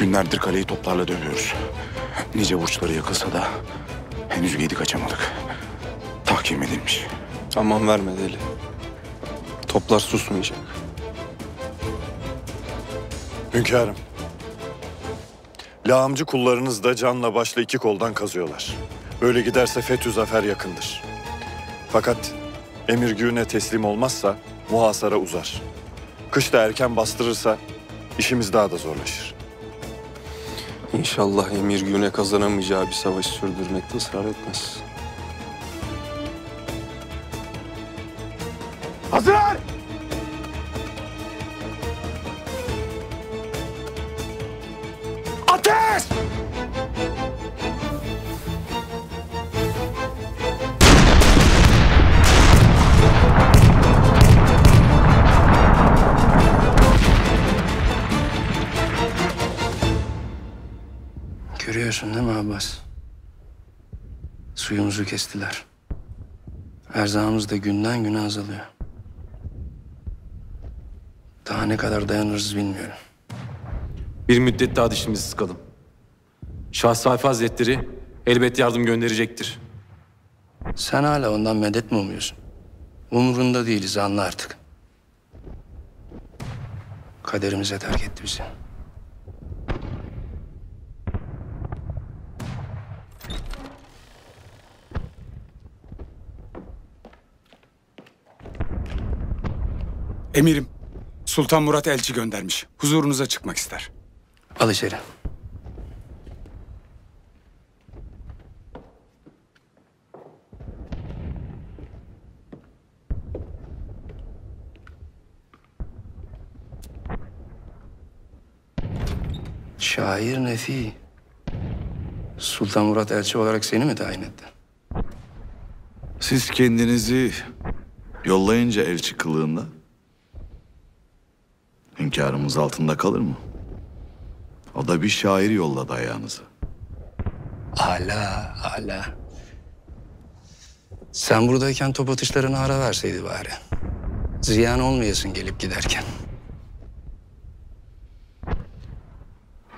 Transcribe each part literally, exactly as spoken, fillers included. Günlerdir kaleyi toplarla dövüyoruz. Nice burçları yakılsa da henüz gedik açamadık. Tahkim edilmiş. Aman verme deli. Toplar susmayacak. Hünkârım. Lağımcı kullarınız da canla başla iki koldan kazıyorlar. Böyle giderse Fethü Zafer yakındır. Fakat Emir Güne teslim olmazsa muhasara uzar. Kış da erken bastırırsa işimiz daha da zorlaşır. İnşallah Emir Güne kazanamayacağı bir savaş sürdürmekte ısrar etmez. Hazır! Ateş! Görüyorsun değil mi Abbas? Suyumuzu kestiler. Erzağımız da günden güne azalıyor. Daha ne kadar dayanırız bilmiyorum. Bir müddet daha dişimizi sıkalım. Şah Safi Hazretleri elbet yardım gönderecektir. Sen hala ondan medet mi umuyorsun? Umurunda değiliz, anla artık. Kaderimize terk etti bizi. Emirim, Sultan Murat elçi göndermiş. Huzurunuza çıkmak ister. Al içeri. Şair Nefi, Sultan Murat elçi olarak seni mi tayin etti? Siz kendinizi yollayınca elçi kılığında... Hünkârımız altında kalır mı? O da bir şair yolladı ayağınıza. Âlâ, âlâ. Sen buradayken top atışlarını ara verseydi bari. Ziyan olmayasın gelip giderken.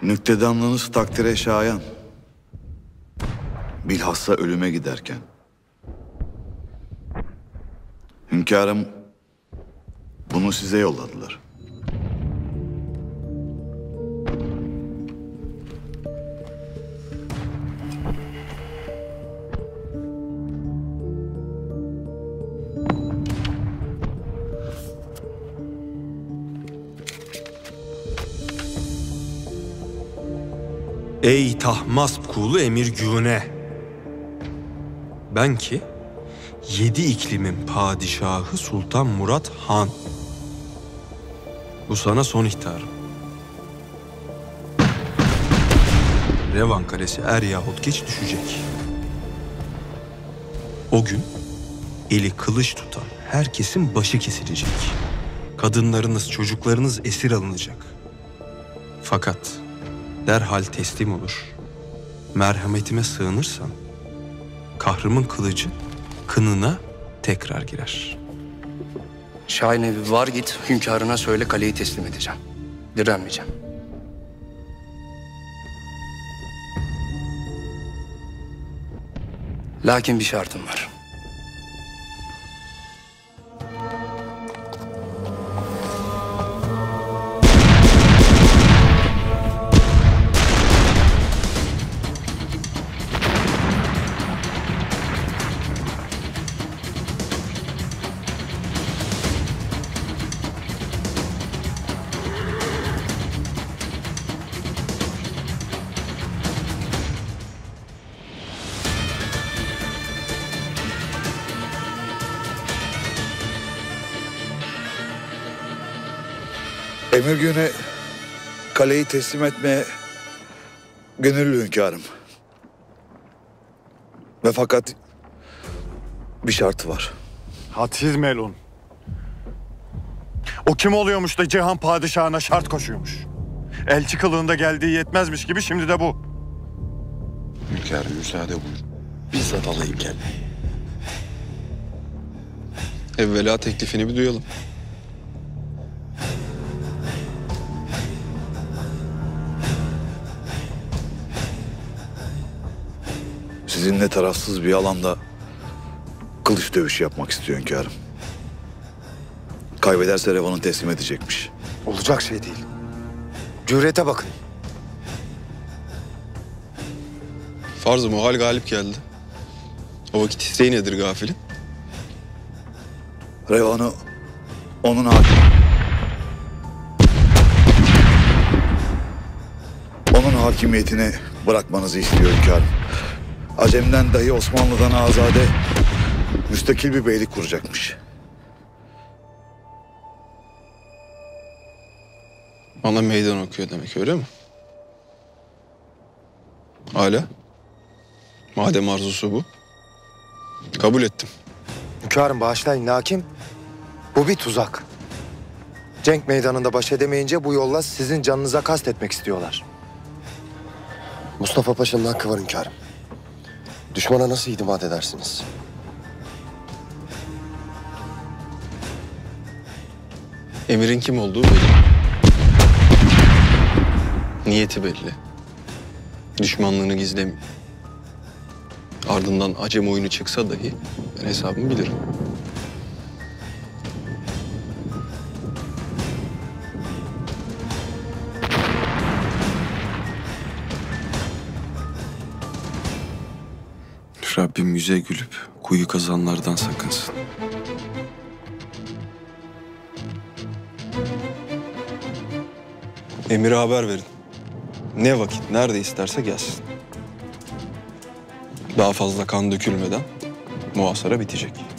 Nüktedanlığınız takdire şayan. Bilhassa ölüme giderken. Hünkârım, bunu size yolladılar. Ey Tahmasp kulu Emir Güne! Ben ki yedi iklimin padişahı Sultan Murat Han. Bu sana son ihtarım. Revan Kalesi er yahut geç düşecek. O gün eli kılıç tutan herkesin başı kesilecek. Kadınlarınız, çocuklarınız esir alınacak. Fakat derhal teslim olur. Merhametime sığınırsan, kahrımın kılıcı kınına tekrar girer. Şahinevi var git, hünkârına söyle kaleyi teslim edeceğim. Direnmeyeceğim. Lakin bir şartım var. Emir Güne kaleyi teslim etmeye gönüllü hünkârım. Ve fakat bir şartı var. Hatiz Melun. O kim oluyormuş da Cihan padişahına şart koşuyormuş. Elçi kılığında geldiği yetmezmiş gibi şimdi de bu. Hünkârım müsaade buyur. Bizzat alayım gelmeyi. Evvela teklifini bir duyalım. sizinle tarafsız bir alanda kılıç dövüşü yapmak istiyor hünkârım. Kaybederse Revan'ı teslim edecekmiş. Olacak şey değil. Cürete bakın. Farz-ı muhal galip geldi. O vakit isteği nedir gafilin? Revan'ı onun hakim... onun hakimiyetini bırakmanızı istiyor hünkârım. Acem'den dahi Osmanlı'dan azade, müstakil bir beylik kuracakmış. Bana meydan okuyor demek, öyle mi? Âlâ, madem arzusu bu, kabul ettim. Hünkârım bağışlayın lakin bu bir tuzak. Cenk meydanında baş edemeyince bu yolla sizin canınıza kastetmek istiyorlar. Mustafa Paşa'nın hakkı var hünkârım. Düşmana nasıl idmat edersiniz? Emir'in kim olduğu belli. Niyeti belli. Düşmanlığını gizlemiyor. Ardından Acem oyunu çıksa dahi ben hesabımı bilirim. Rabbim yüze gülüp kuyu kazanlardan sakınsın. Emir'e haber verin. Ne vakit, nerede isterse gelsin. Daha fazla kan dökülmeden muhasara bitecek.